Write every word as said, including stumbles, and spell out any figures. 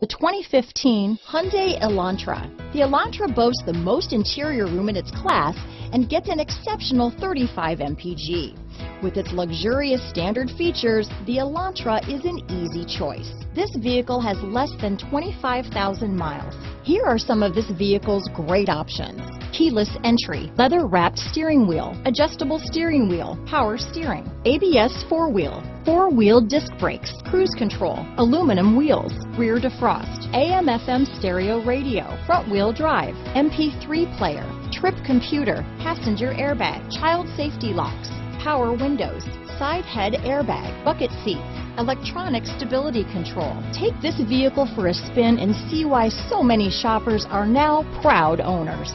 The twenty fifteen Hyundai Elantra. The Elantra boasts the most interior room in its class and gets an exceptional thirty-five M P G. With its luxurious standard features, the Elantra is an easy choice. This vehicle has less than twenty-five thousand miles. Here are some of this vehicle's great options: keyless entry, leather-wrapped steering wheel, adjustable steering wheel, power steering, A B S four-wheel, four-wheel disc brakes, cruise control, aluminum wheels, rear defrost, A M F M stereo radio, front-wheel drive, M P three player, trip computer, passenger airbag, child safety locks, power windows, side head airbag, bucket seats, electronic stability control. Take this vehicle for a spin and see why so many shoppers are now proud owners.